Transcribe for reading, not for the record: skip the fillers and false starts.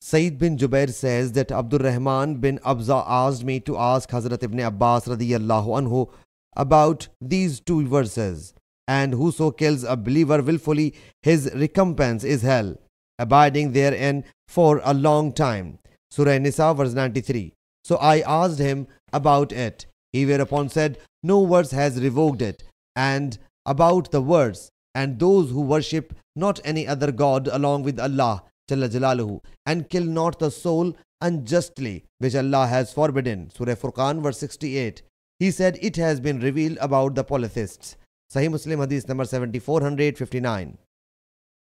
Sayyid bin Jubair says that Abdul Rahman bin Abza asked me to ask Hazrat Ibn Abbas radiyallahu anhu about these two verses. And whoso kills a believer willfully, his recompense is hell, abiding therein for a long time. Surah Nisa verse 93. So I asked him about it. He whereupon said, no verse has revoked it. And about the verse, and those who worship not any other God along with Allah Jalla Jalaluhu, and kill not the soul unjustly, which Allah has forbidden. Surah Furqan verse 68. He said it has been revealed about the polytheists. Sahih Muslim Hadith number 7459.